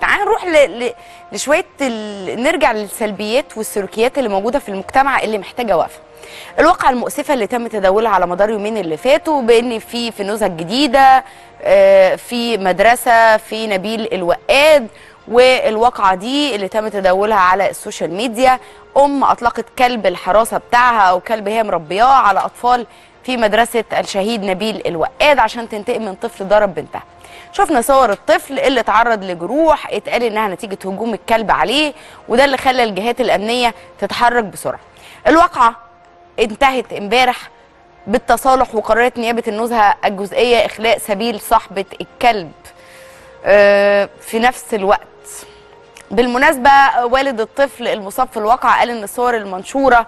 تعال نروح لشويه نرجع للسلبيات والسلوكيات اللي موجوده في المجتمع اللي محتاجه وقفه. الواقعه المؤسفه اللي تم تداولها على مدار يومين اللي فاتوا بان في نزهة جديده في مدرسه في نبيل الوقاد، والواقعه دي اللي تم تداولها على السوشيال ميديا، اطلقت كلب الحراسه بتاعها او كلب هي مربياه على اطفال في مدرسه الشهيد نبيل الوقاد عشان تنتقم من طفل ضرب بنتها. شفنا صور الطفل اللي اتعرض لجروح اتقال انها نتيجه هجوم الكلب عليه، وده اللي خلى الجهات الامنيه تتحرك بسرعه. الواقعه انتهت امبارح بالتصالح، وقررت نيابه النزهه الجزئيه اخلاء سبيل صاحبه الكلب في نفس الوقت. بالمناسبه والد الطفل المصاب في الواقعه قال ان الصور المنشوره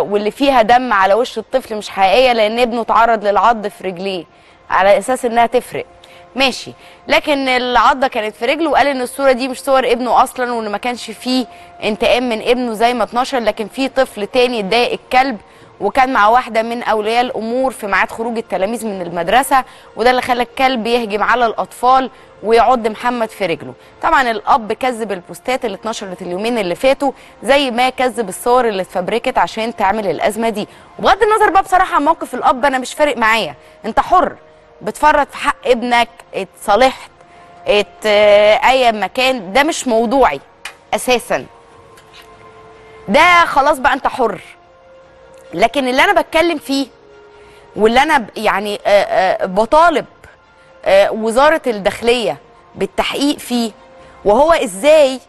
واللي فيها دم على وش الطفل مش حقيقيه، لان ابنه اتعرض للعض في رجليه على اساس انها تفرق ماشي، لكن العضه كانت في رجله، وقال ان الصوره دي مش صور ابنه اصلا، وان ما كانش فيه انتقام من ابنه زي ما اتنشر، لكن في طفل تاني اتضايق الكلب وكان مع واحده من اولياء الامور في ميعاد خروج التلاميذ من المدرسه، وده اللي خلى الكلب يهجم على الاطفال ويعض محمد في رجله. طبعا الاب كذب البوستات اللي اتنشرت اليومين اللي فاتوا زي ما كذب الصور اللي اتفبركت عشان تعمل الازمه دي. وبغض النظر بقى بصراحه عن موقف الاب، انا مش فارق معايا، انت حر بتفرط في حق ابنك، اتصالحت اي مكان، ده مش موضوعي اساسا، ده خلاص بقى انت حر. لكن اللي انا بتكلم فيه واللي انا يعني بطالب وزارة الداخلية بالتحقيق فيه، وهو ازاي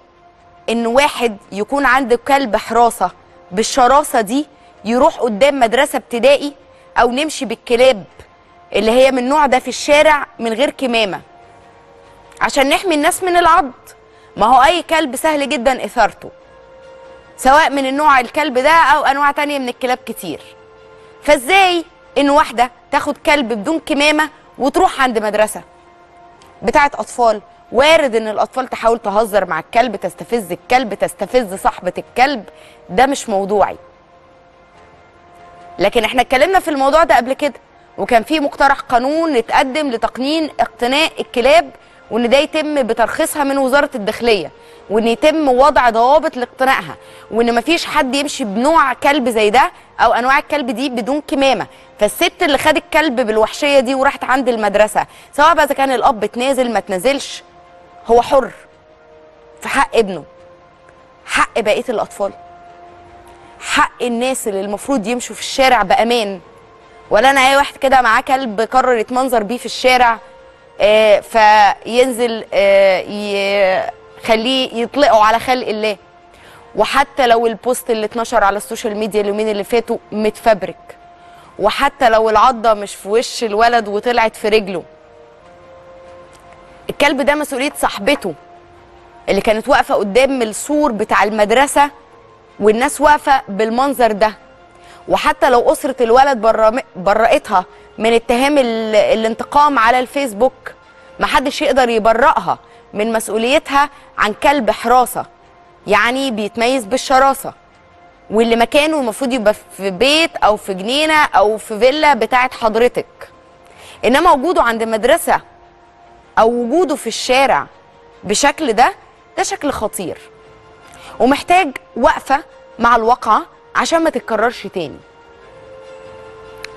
ان واحد يكون عنده كلب حراسة بالشراسة دي يروح قدام مدرسة ابتدائي، او نمشي بالكلاب اللي هي من النوع ده في الشارع من غير كمامة عشان نحمي الناس من العض. ما هو اي كلب سهل جدا اثارته، سواء من النوع الكلب ده او انواع تانية من الكلاب كتير. فازاي ان واحدة تاخد كلب بدون كمامة وتروح عند مدرسة بتاعت أطفال؟ وارد إن الأطفال تحاول تهزر مع الكلب، تستفز الكلب، تستفز صاحبة الكلب، ده مش موضوعي. لكن احنا اتكلمنا في الموضوع ده قبل كده، وكان في مقترح قانون اتقدم لتقنين اقتناء الكلاب، وإن ده يتم بترخيصها من وزارة الداخلية، وإن يتم وضع ضوابط لاقتنائها، وإن مفيش حد يمشي بنوع كلب زي ده أو أنواع الكلب دي بدون كمامة. فالست اللي خدت الكلب بالوحشية دي وراحت عند المدرسة، سواء بقى إذا كان الأب اتنازل ما اتنازلش، هو حر في حق ابنه، حق بقية الأطفال، حق الناس اللي المفروض يمشوا في الشارع بأمان. ولا أنا أي واحد كده معاه كلب قرر يتمنظر بيه في الشارع فينزل يخليه يطلقه على خلق الله. وحتى لو البوست اللي اتنشر على السوشيال ميديا اليومين اللي فاتوا متفبرك، وحتى لو العضه مش في وش الولد وطلعت في رجله، الكلب ده مسؤوليه صاحبته اللي كانت واقفه قدام السور بتاع المدرسه والناس واقفه بالمنظر ده. وحتى لو اسره الولد برأتها من اتهام الانتقام على الفيسبوك، محدش يقدر يبرأها من مسؤوليتها عن كلب حراسة يعني بيتميز بالشراسة، واللي مكانه المفروض يبقى في بيت او في جنينة او في فيلا بتاعت حضرتك. انما وجوده عند مدرسة او وجوده في الشارع بشكل ده شكل خطير، ومحتاج وقفة مع الواقعة عشان ما تتكررش تاني،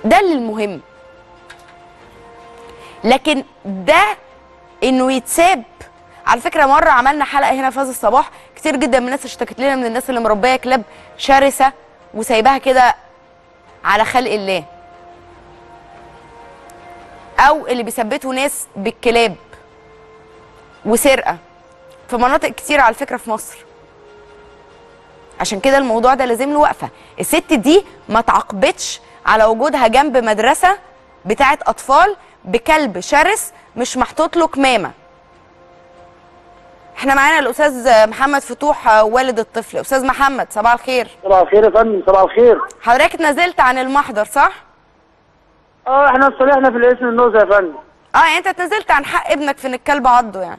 ده المهم. لكن ده انه يتساب. على فكره مره عملنا حلقه هنا في هذا الصباح، كتير جدا من الناس اشتكت لنا من الناس اللي مربيه كلاب شرسه وسايباها كده على خلق الله، او اللي بيثبتوا ناس بالكلاب وسرقه في مناطق كتير على فكره في مصر. عشان كده الموضوع ده لازم له وقفه. الست دي ما تعاقبتش على وجودها جنب مدرسه بتاعت اطفال بكلب شرس مش محطوط له كمامه. احنا معانا الاستاذ محمد فتوح والد الطفل. استاذ محمد صباح الخير. صباح الخير يا فندم. صباح الخير. حضرتك اتنازلت عن المحضر صح؟ احنا اتصالحنا في الاسم النزهه يا فندم. يعني انت اتنازلت عن حق ابنك في ان الكلب عضه؟ يعني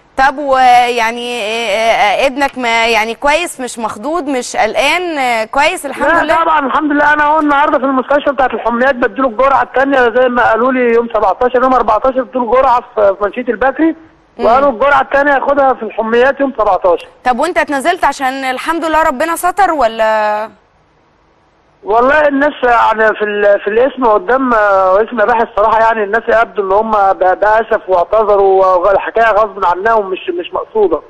طب ويعني ابنك ما يعني كويس، مش مخضوض، مش قلقان، كويس الحمد لله؟ لا طبعا الحمد لله. انا اهو النهارده في المستشفى بتاعت الحميات بديله الجرعه الثانيه زي ما قالوا لي يوم 17 يوم 14 اديله جرعه في منشيه البكري، وقالوا الجرعه الثانيه هياخدها في الحميات يوم 17. طب وانت اتنزلت عشان الحمد لله ربنا ستر ولا؟ والله الناس يعني في الاسم قدام اسم اباحي الصراحه، يعني الناس يبدو ان هم بأسف واعتذروا، والحكايه غصب عنها ومش مقصوده.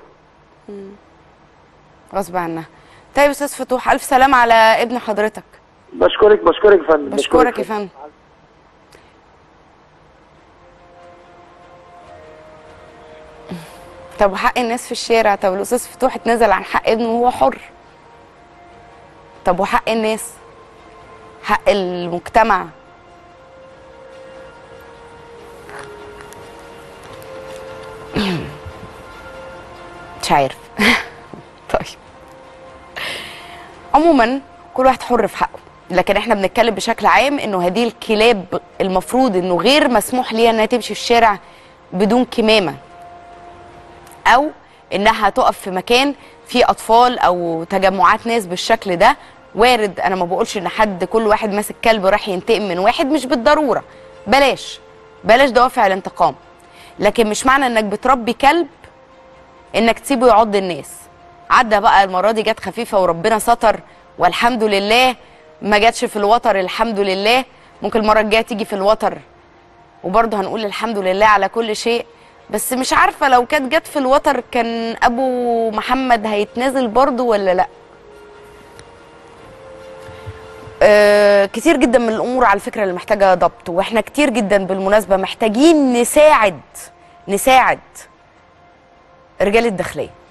غصب عنها. طيب يا استاذ فتوح الف سلام على ابن حضرتك. بشكرك يا فندم. بشكرك يا فندم. طب حق الناس في الشارع، طب الاستاذ فتوح اتنازل عن حق ابنه وهو حر. طب وحق الناس؟ حق المجتمع. مش عارف. طيب عموما كل واحد حر في حقه، لكن احنا بنتكلم بشكل عام انه هذه الكلاب المفروض انه غير مسموح ليها انها تمشي في الشارع بدون كمامة، او انها تقف في مكان فيه اطفال او تجمعات ناس بالشكل ده. وارد، انا ما بقولش ان حد كل واحد ماسك كلب راح ينتقم من واحد، مش بالضروره، بلاش دوافع الانتقام، لكن مش معنى انك بتربي كلب انك تسيبه يعض الناس. عدى بقى المره دي، جت خفيفه وربنا ستر والحمد لله، ما جاتش في الوتر الحمد لله، ممكن المره الجايه تيجي في الوتر وبرضه هنقول الحمد لله على كل شيء. بس مش عارفه لو كانت جت في الوتر كان ابو محمد هيتنازل برضه ولا لا. كتير جدا من الامور على فكره اللي محتاجه ضبط، واحنا كتير جدا بالمناسبه محتاجين نساعد رجال الداخليه.